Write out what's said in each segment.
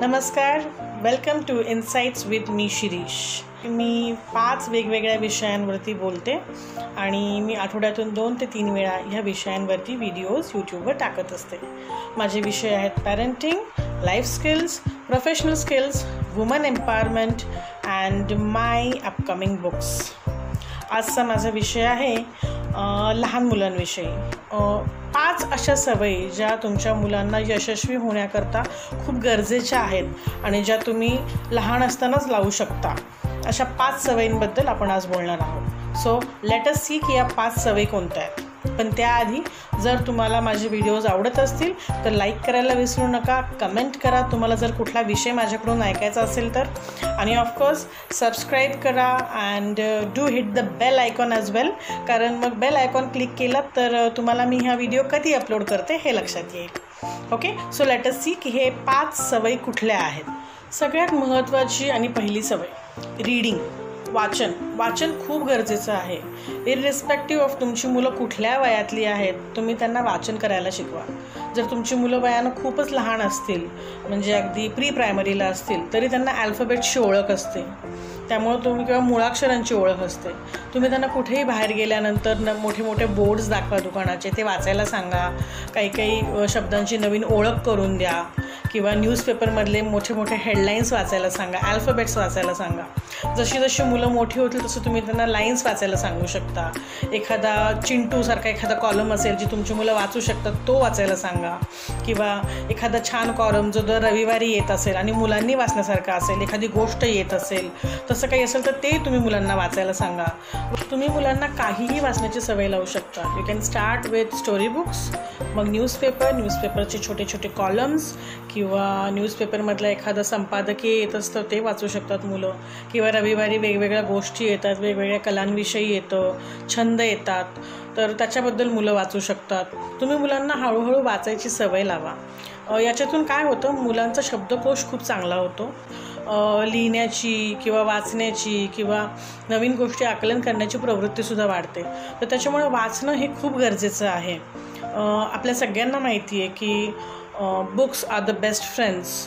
नमस्कार. Welcome to insights with me Shirish. मी 5 वेगवेगळ्या विषयांवरती बोलते आणि मी आठवड्यातून 2 ते 3 वेळा ह्या विषयांवरती व्हिडिओज यूट्यूबवर टाकत असते. माझे विषय आहेत parenting, life skills, professional skills, woman empowerment and my upcoming books. आजचा माझा विषय आहे लहान मुलांविषयी. 5 अशा सवयी ज्या तुमच्या मुलांना यशस्वी होण्याकरता खूप गरजेच्या आहेत आणि ज्या तुम्ही लहान असतानाच लावू शकता, अशा 5 सवयींबद्दल आपण आज बोलणार आहोत. सो लेट अस सी की या 5 सवयी कोणत्या आहेत. पण त्याआधी जर तुम्हाला माझे व्हिडिओज आवडत असतील तर लाईक करायला विसरू नका, कमेंट करा तुम्हाला जर कुठला विषय माझ्याकडून ऐकायचा असेल तर, आणि ऑफकोर्स सबस्क्राईब करा and do hit the bell icon as well, कारण मग बेल आयकॉन क्लिक केला तर तुम्हाला मी हा व्हिडिओ कधी अपलोड करते हे लक्षात येईल. ओके. सो लेट अस सी की हे 5 सवयी कुठल्या आहेत. सगळ्यात महत्त्वाची आणि पहिली सवय रीडिंग, वाचन. वाचन खूप गरजेचं आहे. इरिस्पेक्टिव्ह ऑफ तुमची मुलं कुठल्या वयातली आहेत, तुम्ही त्यांना वाचन करायला शिकवा. जर तुमची मुलं वयानं खूपच लहान असतील, म्हणजे अगदी प्री प्रायमरीला असतील, तरी त्यांना अल्फाबेटची ओळख असते, त्यामुळे तुम्ही किंवा मुळाक्षरांची ओळख असते. तुम्ही त्यांना कुठेही बाहेर गेल्यानंतर मोठे मोठे बोर्ड्स दाखवा दुकानाचे, ते वाचायला सांगा, काही काही शब्दांची नवीन ओळख करून द्या, किंवा न्यूजपेपरमधले मोठे मोठे हेडलाईन्स वाचायला सांगा, अल्फाबेट्स वाचायला सांगा. जशी जशी मुलं मोठी होतील तसं तुम्ही त्यांना लाईन्स वाचायला सांगू शकता. एखादा चिंटूसारखा एखादा कॉलम असेल जी तुमची मुलं वाचू शकतात तो वाचायला सांगा, किंवा एखादा छान कॉलम जो दर रविवारी येत असेल आणि मुलांनी वाचण्यासारखा असेल, एखादी गोष्ट येत असेल तसं काही असेल तर ते तुम्ही मुलांना वाचायला सांगा. तुम्ही मुलांना काहीही वाचण्याची सवय लावू शकता. You can start with story books, मग न्यूजपेपर, न्यूजपेपरचे छोटे छोटे कॉलम्स, किंवा न्यूजपेपरमधलं एखादं संपादकीय येत असतं ते वाचू शकतात मुलं, किंवा रविवारी वेगवेगळ्या गोष्टी येतात, वेगवेगळ्या कलांविषयी येतं, छंद येतात, तर त्याच्याबद्दल मुलं वाचू शकतात. तुम्ही मुलांना हळूहळू वाचायची सवय लावा. याच्यातून काय होतं, मुलांचा शब्दकोश खूप चांगला होतो. लिहिण्याची किंवा वाचण्याची किंवा नवीन गोष्टी आकलन करण्याची प्रवृत्तीसुद्धा वाढते. तर त्याच्यामुळे वाचणं हे खूप गरजेचं आहे. आपल्या सगळ्यांना माहिती आहे की books are the best friends,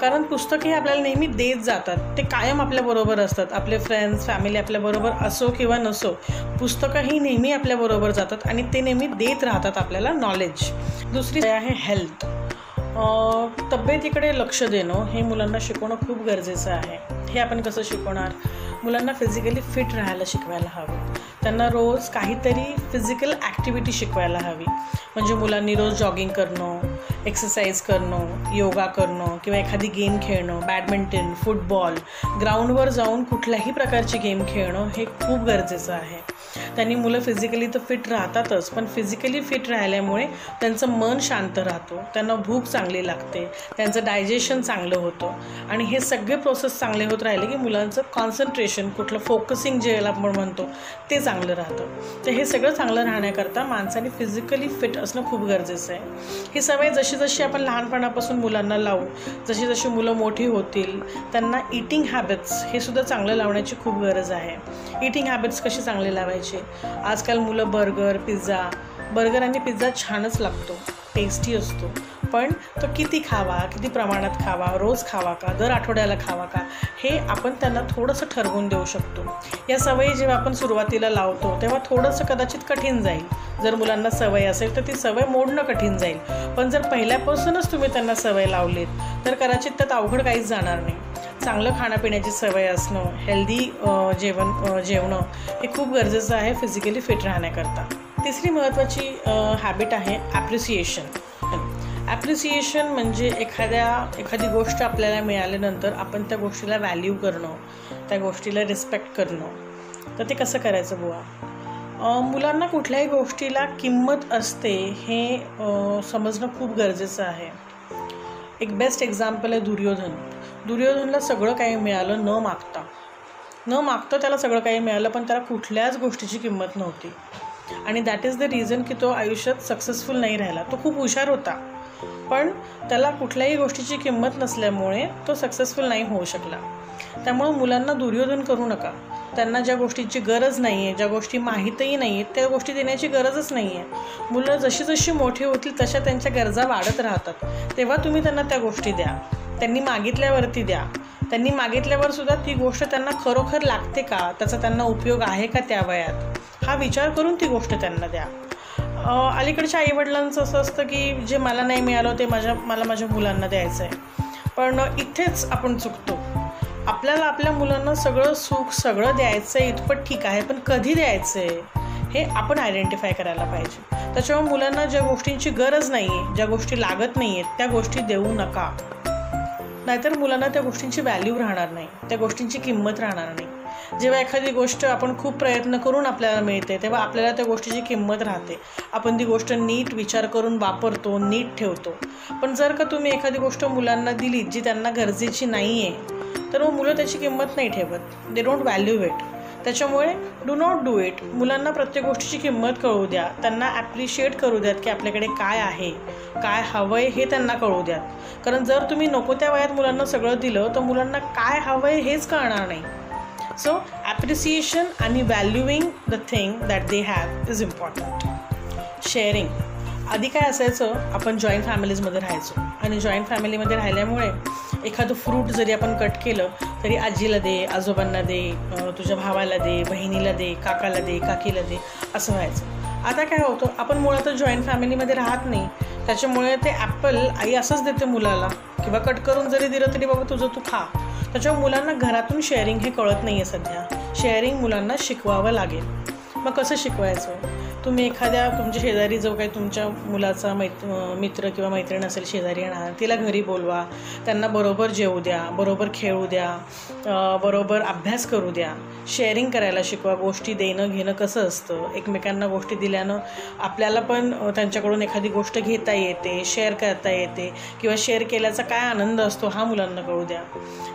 कारण पुस्तकं हे आपल्याला नेहमी देत जातात, ते कायम आपल्याबरोबर असतात. आपले फ्रेंड्स, फॅमिली आपल्याबरोबर असो किंवा नसो, पुस्तकं ही नेहमी आपल्याबरोबर जातात आणि ते नेहमी देत राहतात आपल्याला नॉलेज. दुसरी आहे हेल्थ, तब्येतीकडे लक्ष देणं. हे मुलांना शिकवणं खूप गरजेचं आहे. हे आपण कसं शिकवणार, मुलांना फिजिकली फिट राहायला शिकवायला हवं. त्यांना रोज काहीतरी फिजिकल ॲक्टिव्हिटी शिकवायला हवी, म्हणजे मुलांनी रोज जॉगिंग करणं, एक्सरसाइज करणं, योगा करणं, किंवा एखादी गेम खेळणं, बॅडमिंटन, फुटबॉल, ग्राउंडवर जाऊन कुठल्याही प्रकारची गेम खेळणं हे खूप गरजेचं आहे. त्यांनी मुलं फिजिकली तर फिट राहतातच, पण फिजिकली फिट राहिल्यामुळे त्यांचं मन शांत राहतो, त्यांना भूक चांगली लागते, त्यांचं डायजेशन चांगलं होतं, आणि हे सगळे प्रोसेस चांगले होत राहिले की मुलांचं कॉन्सन्ट्रेशन, कुठलं फोकसिंग जे आपण म्हणतो ते चांगलं राहतं. तर हे सगळं चांगलं राहण्याकरता माणसाने फिजिकली फिट असणं खूप गरजेचं आहे. ही सवय जशी आपण लहानपणापासून मुलांना लावू, जशी मुलं मोठी होतील त्यांना इटिंग हॅबिट्स हे सुद्धा चांगलं लावण्याची खूप गरज आहे. इटिंग हॅबिट्स कशी चांगले लावायचे, आजकाल मुलं बर्गर आणि पिझ्झा छानच लागतो, टेस्टी असतो, पण तो किती खावा, किती प्रमाणात खावा, रोज खावा का, दर आठवड्याला खावा का, हे आपण त्यांना थोडंसं ठरवून देऊ शकतो. या सवयी जेव्हा आपण सुरुवातीला लावतो तेव्हा थोडंसं कदाचित कठीण जाईल. जर मुलांना सवय असेल तर ती सवय मोडणं कठीण जाईल, पण जर पहिल्यापासूनच तुम्ही त्यांना सवय लावलीत तर कदाचित त्यात अवघड काहीच जाणार नाही. चांगलं खाण्यापिण्याची सवय असणं, हेल्दी जेवणं हे खूप गरजेचं आहे फिजिकली फिट राहण्याकरता. तिसरी महत्त्वाची हॅबिट आहे ॲप्रिसिएशन. ॲप्रिसिएशन म्हणजे एखादी गोष्ट आपल्याला मिळाल्यानंतर आपण त्या गोष्टीला व्हॅल्यू करणं, त्या गोष्टीला रिस्पेक्ट करणं. तर ते कसं करायचं बुवा, मुलांना कुठल्याही गोष्टीला किंमत असते हे समजणं खूप गरजेचं आहे. एक बेस्ट एक्झाम्पल आहे दुर्योधन. दुर्योधनला सगळं काही मिळालं न मागता त्याला सगळं काही मिळालं, पण त्याला कुठल्याच गोष्टीची किंमत नव्हती, आणि दॅट इज द रिझन की तो आयुष्यात सक्सेसफुल नाही राहिला. तो खूप हुशार होता पण त्याला कुठल्याही गोष्टीची किंमत नसल्यामुळे तो सक्सेसफुल नाही होऊ शकला. त्यामुळे मुलांना दुर्योधन करू नका. त्यांना ज्या गोष्टीची गरज नाही आहे, ज्या गोष्टी माहीतही नाही आहेत, त्या गोष्टी देण्याची गरजच नाही आहे. मुलं जशी मोठी होतील तशा त्यांच्या गरजा वाढत राहतात, तेव्हा तुम्ही त्यांना त्या गोष्टी द्या. त्यांनी मागितल्यावरती द्या. त्यांनी मागितल्यावर सुद्धा ती गोष्ट त्यांना खरोखर लागते का, त्याचा त्यांना उपयोग आहे का त्या वयात, हा विचार करून ती गोष्ट त्यांना द्या. अलीकडच्या आईवडिलांचं असं असतं की जे मला नाही मिळालं ते मला माझ्या मुलांना द्यायचं आहे, पण इथेच आपण चुकतो. आपल्याला आपल्या मुलांना सगळं सुख सगळं द्यायचं आहे इतपत ठीक आहे, पण कधी द्यायचं आहे हे आपण आयडेंटिफाय करायला पाहिजे. त्याच्यामुळे मुलांना ज्या गोष्टींची गरज नाही आहे, ज्या गोष्टी लागत नाही आहेत त्या गोष्टी देऊ नका, नाहीतर मुलांना त्या गोष्टींची व्हॅल्यू राहणार नाही, त्या गोष्टींची किंमत राहणार नाही. जेव्हा एखादी गोष्ट आपण खूप प्रयत्न करून आपल्याला मिळते तेव्हा आपल्याला त्या गोष्टीची किंमत राहते, आपण ती गोष्ट नीट विचार करून वापरतो, नीट ठेवतो. पण जर का तुम्ही एखादी गोष्ट मुलांना दिली जी त्यांना गरजेची नाही आहे तर मग मुलं त्याची किंमत नाही ठेवत, दे डोंट व्हॅल्यू इट. त्याच्यामुळे डू नॉट डू इट. मुलांना प्रत्येक गोष्टीची किंमत कळू द्या, त्यांना ॲप्रिशिएट करू द्यात की आपल्याकडे काय आहे, काय हवं आहे हे त्यांना कळू द्यात. कारण जर तुम्ही नको त्या वयात मुलांना सगळं दिलं तर मुलांना काय हवं आहे हेच कळणार नाही. सो ॲप्रिसिएशन आणि valuing the thing that they have is important. Sharing. आधी काय असायचं, आपण जॉईंट फॅमिलीजमध्ये राहायचो आणि जॉईंट फॅमिलीमध्ये राहिल्यामुळे एखादं फ्रूट जरी आपण कट केलं तरी आजीला दे, आजोबांना दे, तुझ्या भावाला दे, बहिणीला दे, काकाला दे, काकीला दे, असं व्हायचं. आता काय होतं, आपण मुळातच जॉईंट फॅमिलीमध्ये राहत नाही, त्याच्यामुळे ते ॲपल आई असंच देते मुलाला, किंवा कट करून जरी दिलं तरी बाबा तुझं तू खा. त्याच्यामुळे मुलांना घरातून शेअरिंग हे कळत नाही आहे सध्या. शेअरिंग मुलांना शिकवावं लागेल. मग कसं शिकवायचं? तुम्ही एखाद्या तुमच्या शेजारी जो काही तुमच्या मुलाचा मित्र किंवा मैत्रीण असेल शेजारी येणार, तिला घरी बोलवा, त्यांना बरोबर जेवू द्या, बरोबर खेळू द्या, बरोबर अभ्यास करू द्या. शेअरिंग करायला शिकवा. गोष्टी देणं घेणं कसं असतं, एकमेकांना गोष्टी दिल्यानं आपल्याला पण त्यांच्याकडून एखादी गोष्ट घेता येते, शेअर करता येते, किंवा शेअर केल्याचा काय आनंद असतो हा मुलांना कळू द्या.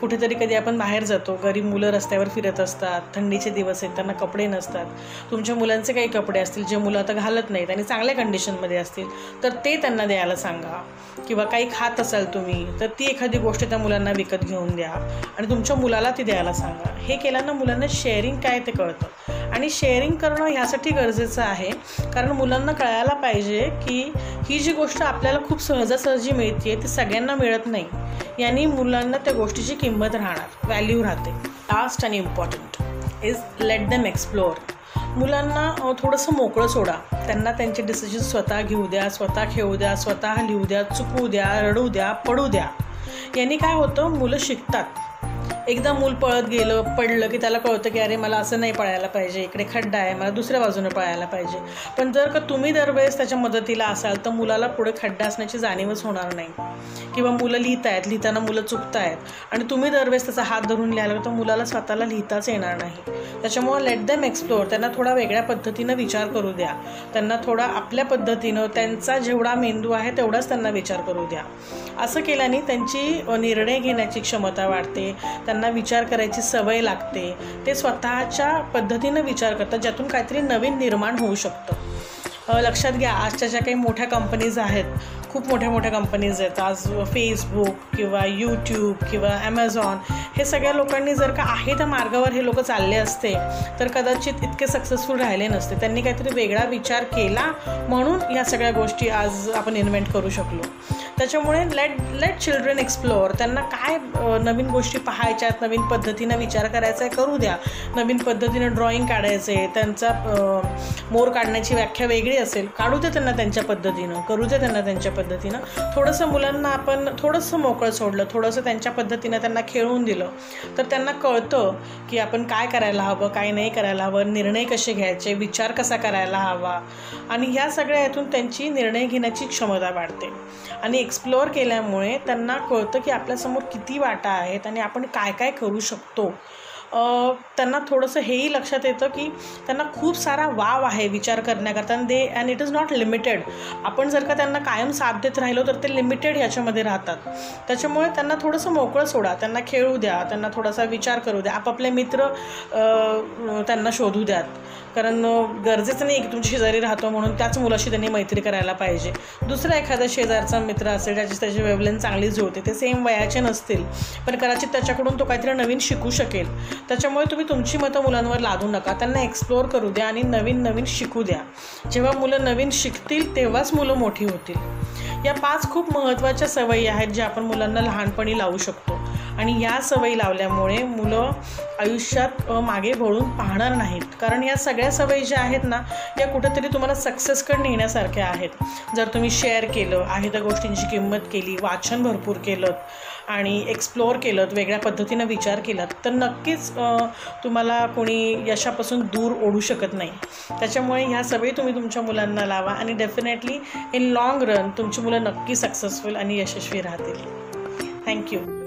कुठेतरी कधी आपण बाहेर जातो, गरीब मुलं रस्त्यावर फिरत असतात, थंडीचे दिवस आहेत, त्यांना कपडे नसतात. तुमच्या मुलांचे काही कपडे असतील जे मुलं आता घालत नाहीत आणि चांगल्या कंडिशनमध्ये असतील तर ते त्यांना द्यायला सांगा, किंवा काही खात असाल तुम्ही तर ती एखादी गोष्ट त्या मुलांना विकत घेऊन द्या आणि तुमच्या मुलाला ती द्यायला सांगा. हे केल्यानं मुलांना शेअरिंग काय ते कळतं. आणि शेअरिंग करणं ह्यासाठी गरजेचं आहे कारण मुलांना कळायला पाहिजे की ही जी गोष्ट आपल्याला खूप सहजासहजी मिळते ती सगळ्यांना मिळत नाही, यानी मुलांना त्या गोष्टीची किंमत राहणार, व्हॅल्यू राहते. लास्ट आणि important is let them explore. मुलांना थोडंसं मोकळं सोडा, त्यांना त्यांचे डिसिजन स्वतः घेऊ द्या, स्वतः खेळू द्या, स्वतः लिहू द्या, चुकू द्या, रडू द्या, पडू द्या. यांनी काय होतं, मुलं शिकतात. एकदा मूल पळत गेलं, पडलं की त्याला कळतं की अरे मला असं नाही पळायला पाहिजे, इकडे खड्डा आहे, मला दुसऱ्या बाजूने पळायला पाहिजे. पण जर का तुम्ही दरवेळेस त्याच्या मदतीला असाल तर मुलाला पुढे खड्डा असण्याची जाणीवच होणार नाही. किंवा मुलं लिहिताना मुलं चुकत आहेत आणि तुम्ही दरवेळेस त्याचा हात धरून लिहायला तर मुलाला स्वतःला लिहिताच येणार नाही. त्याच्यामुळे लेट देम एक्सप्लोअर. त्यांना थोडा वेगळ्या पद्धतीनं विचार करू द्या, त्यांना थोडा आपल्या पद्धतीनं त्यांचा जेवढा मेंदू आहे तेवढाच त्यांना विचार करू द्या. असं केल्याने त्यांची निर्णय घेण्याची क्षमता वाढते, त्यांना विचार करायची सवय लागते, ते स्वतःच्या पद्धतीनं विचार करतात ज्यातून काहीतरी नवीन निर्माण होऊ शकतं. लक्षात घ्या, आजच्या ज्या काही मोठ्या कंपनीज आहेत, खूप मोठ्या मोठ्या कंपनीज आहेत, आज फेसबुक किंवा यूट्यूब किंवा ॲमेझॉन, हे सगळ्या लोकांनी जर का आहे त्या मार्गावर हे लोक चालले असते तर कदाचित इतके सक्सेसफुल राहिले नसते. त्यांनी काहीतरी वेगळा विचार केला म्हणून ह्या सगळ्या गोष्टी आज आपण इन्व्हेंट करू शकलो. त्याच्यामुळे लेट चिल्ड्रन एक्सप्लोअर. त्यांना काय नवीन गोष्टी पाहायच्या आहेत, नवीन पद्धतीनं विचार करायचा आहे करू द्या. नवीन पद्धतीनं ड्रॉईंग काढायचं आहे, त्यांचा मोर काढण्याची व्याख्या वेगळी असेल, काढू द्या त्यांना त्यांच्या पद्धतीनं, करू द्या त्यांना त्यांच्या पद्धतीनं. थोडंसं मुलांना आपण थोडंसं मोकळं सोडलं, थोडंसं त्यांच्या पद्धतीनं त्यांना खेळवून दिलं तर त्यांना कळतं की आपण काय करायला हवं, काय नाही करायला हवं, निर्णय कसे घ्यायचे, विचार कसा करायला हवा. आणि ह्या सगळ्या यातून त्यांची निर्णय घेण्याची क्षमता वाढते. आणि एक्सप्लोअर केल्यामुळे त्यांना कळतं की आपल्यासमोर किती वाटा आहेत आणि आपण काय काय करू शकतो. त्यांना थोडंसं हेही लक्षात येतं की त्यांना खूप सारा वाव आहे विचार करण्याकरता, दे and it is not limited. आपण जर का त्यांना कायम साथ देत राहिलो तर ते लिमिटेड ह्याच्यामध्ये राहतात. त्याच्यामुळे त्यांना थोडंसं मोकळं सोडा, त्यांना खेळू द्या, त्यांना थोडासा विचार करू द्या, आपापले मित्र त्यांना शोधू द्यात. कारण गरजेचं नाही की तुमच्या शेजारी राहतो म्हणून त्याच मुलाशी त्यांनी मैत्री करायला पाहिजे. दुसरा एखादा शेजारचा मित्र असेल त्याची वेव्हलेंथ चांगली जुळते, ते सेम वयाचे नसतील पण कदाचित त्याच्याकडून तो काहीतरी नवीन शिकू शकेल. त्याच्यामुळे तुम्ही तुमची मतं मुलांवर लादू नका, त्यांना एक्सप्लोअर करू द्या आणि नवीन नवीन शिकू द्या. जेव्हा मुलं नवीन शिकतील तेव्हाच मुलं मोठी होतील. या 5 खूप महत्त्वाच्या सवयी आहेत ज्या आपण मुलांना लहानपणी लावू शकतो. आणि या सवयी लावल्यामुळे मुलं आयुष्यात मागे वळून पाहणार नाहीत, कारण या सगळ्या सवयी ज्या आहेत ना या कुठंतरी तुम्हाला सक्सेसकडे नेण्यासारख्या आहेत. जर तुम्ही शेअर केलं आहे त्या गोष्टींची किंमत केली, वाचन भरपूर केलं आणि एक्सप्लोअर केलं, वेगळ्या पद्धतीनं विचार केला, तर नक्कीच तुम्हाला कोणी यशापासून दूर ओढू शकत नाही. त्याच्यामुळे ह्या सवयी तुम्ही तुमच्या मुलांना लावा आणि डेफिनेटली इन लाँग रन तुमची मुलं नक्की सक्सेसफुल आणि यशस्वी राहतील. थँक्यू.